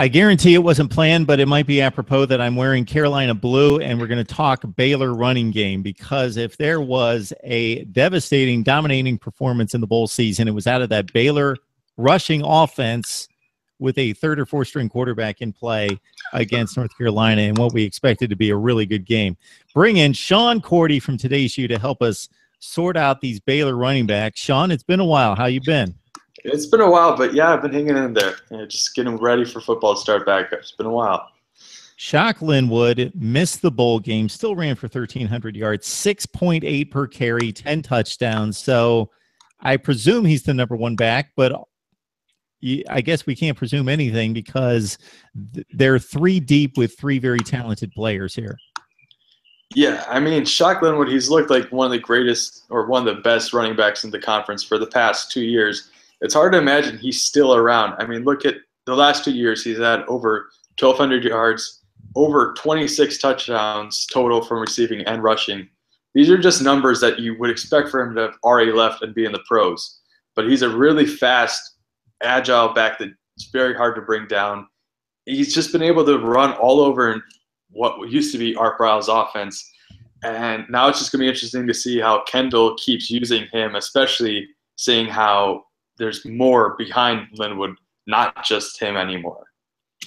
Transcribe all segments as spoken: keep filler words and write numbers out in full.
I guarantee it wasn't planned, but it might be apropos that I'm wearing Carolina blue, and we're going to talk Baylor running game, because if there was a devastating, dominating performance in the bowl season, it was out of that Baylor rushing offense with a third or fourth string quarterback in play against North Carolina in what we expected to be a really good game. Bring in Sean Cordy from Today's U to help us sort out these Baylor running backs. Sean, it's been a while. How you been? It's been a while, but yeah, I've been hanging in there. You know, just getting ready for football to start back up. It's been a while. Shock Linwood missed the bowl game, still ran for thirteen hundred yards, six point eight per carry, ten touchdowns. So I presume he's the number one back, but I guess we can't presume anything because they're three deep with three very talented players here. Yeah, I mean, Shock Linwood, he's looked like one of the greatest or one of the best running backs in the conference for the past two years. It's hard to imagine he's still around. I mean, look at the last two years. He's had over twelve hundred yards, over twenty-six touchdowns total from receiving and rushing. These are just numbers that you would expect for him to have already left and be in the pros. But he's a really fast, agile back that's very hard to bring down. He's just been able to run all over what used to be Art Briles' offense. And now it's just going to be interesting to see how Kendall keeps using him, especially seeing how there's more behind Linwood, not just him anymore.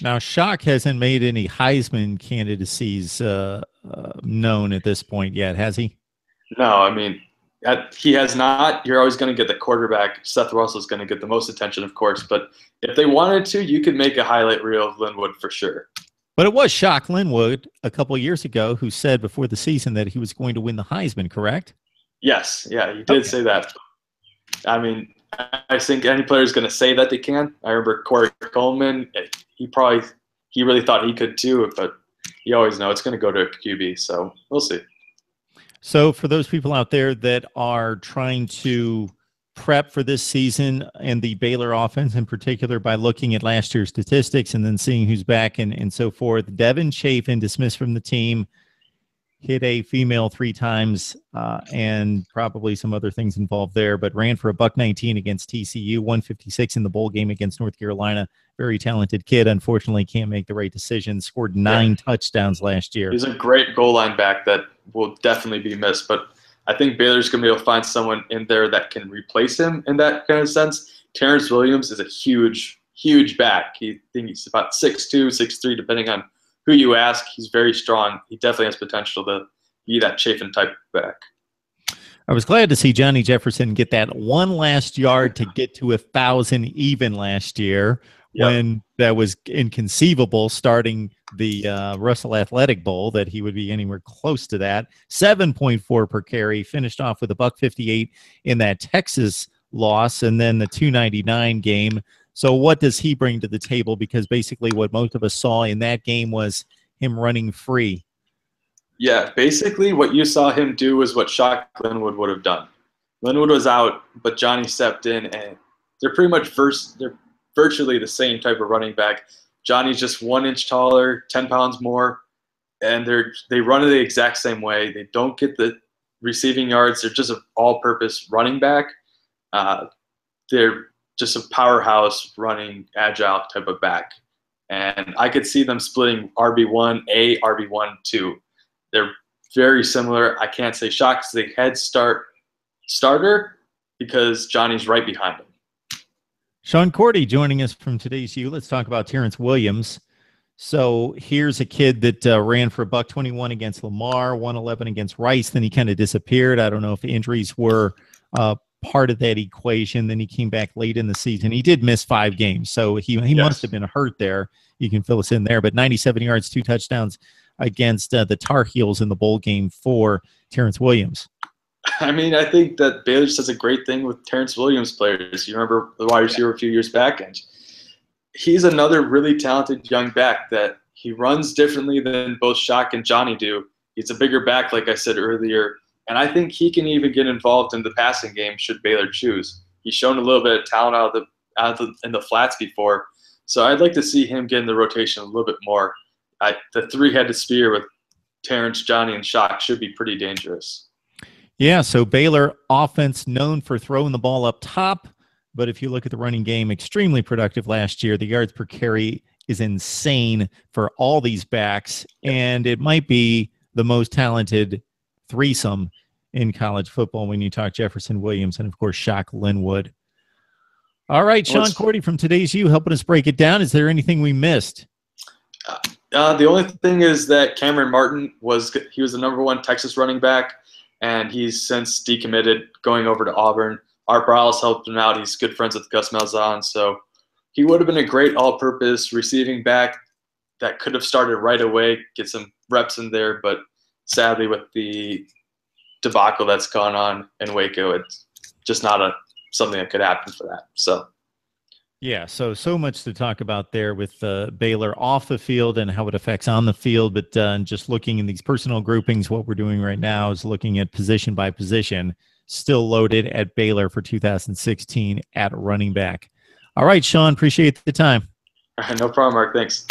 Now, Shock hasn't made any Heisman candidacies uh, uh, known at this point yet, has he? No, I mean, at, he has not. You're always going to get the quarterback. Seth Russell is going to get the most attention, of course. But if they wanted to, you could make a highlight reel of Linwood for sure. But it was Shock Linwood a couple of years ago who said before the season that he was going to win the Heisman, correct? Yes, yeah, he did okay. say that. I mean, I think any player is going to say that they can. I remember Corey Coleman. He probably he really thought he could too, but you always know it's going to go to a Q B. So we'll see. So for those people out there that are trying to prep for this season and the Baylor offense in particular by looking at last year's statistics and then seeing who's back and, and so forth, Devin Chafin dismissed from the team, hit a female three times uh, and probably some other things involved there, but ran for a buck nineteen against T C U, one fifty-six in the bowl game against North Carolina. Very talented kid. Unfortunately, can't make the right decision. Scored nine yeah. touchdowns last year. He's a great goal line back that will definitely be missed, but I think Baylor's going to be able to find someone in there that can replace him in that kind of sense. Terrance Williams is a huge, huge back. He, I think he's about six two, six three, depending on who you ask. He's very strong. He definitely has potential to be that Chafin type back. I was glad to see Johnny Jefferson get that one last yard to get to a thousand even last year yep. when that was inconceivable starting the uh, Russell Athletic Bowl that he would be anywhere close to that. seven point four per carry, finished off with a buck fifty-eight in that Texas loss and then the two ninety-nine game. So what does he bring to the table? Because basically what most of us saw in that game was him running free. Yeah, basically what you saw him do was what Shock Linwood would have done. Linwood was out, but Johnny stepped in, and they're pretty much vers they're virtually the same type of running back. Johnny's just one inch taller, ten pounds more, and they're they run it the exact same way. They don't get the receiving yards. They're just an all-purpose running back. Uh, they're just a powerhouse running agile type of back. And I could see them splitting R B one A, R B one two. They're very similar. I can't say Shock's the head start starter because Johnny's right behind him. Sean Cordy joining us from Today's U. Let's talk about Terrance Williams. So here's a kid that uh, ran for a buck twenty-one against Lamar, one eleven against Rice. Then he kind of disappeared. I don't know if injuries were uh, part of that equation. Then he came back late in the season. He did miss five games, so he, he yes. must have been hurt there. You can fill us in there. But ninety-seven yards, two touchdowns against uh, the Tar Heels in the bowl game for Terrance Williams. I mean, I think that Baylor does a great thing with Terrance Williams players. You remember the wide receiver a few years back, and he's another really talented young back that he runs differently than both Shock and Johnny do. He's a bigger back, like I said earlier, and I think he can even get involved in the passing game should Baylor choose. He's shown a little bit of talent out of the, out of the, in the flats before, so I'd like to see him get in the rotation a little bit more. I, the three-headed spear with Terrance, Johnny, and Shock should be pretty dangerous. Yeah, so Baylor offense known for throwing the ball up top, but if you look at the running game, extremely productive last year. The yards per carry is insane for all these backs, and it might be the most talented threesome in college football when you talk Jefferson, Williams, and, of course, Shock Linwood. All right, Sean Let's, Cordy from Today's U helping us break it down. Is there anything we missed? Uh, the only thing is that Cameron Martin, was he was the number one Texas running back, and he's since decommitted going over to Auburn. Art Briles helped him out. He's good friends with Gus Malzahn, so he would have been a great all-purpose receiving back that could have started right away, get some reps in there, but sadly with the debacle that's gone on in Waco, it's just not a something that could happen for that. So, yeah, so so much to talk about there with uh, Baylor off the field and how it affects on the field, but uh, just looking in these personal groupings, what we're doing right now is looking at position by position. Still loaded at Baylor for two thousand sixteen at running back. All right, Sean, appreciate the time. No problem, Mark. Thanks.